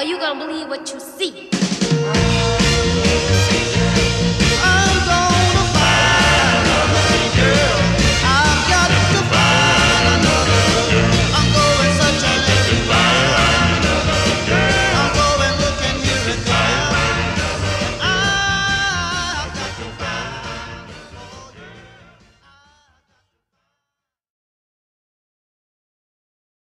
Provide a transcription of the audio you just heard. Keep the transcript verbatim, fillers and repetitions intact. Are you gonna believe what you see?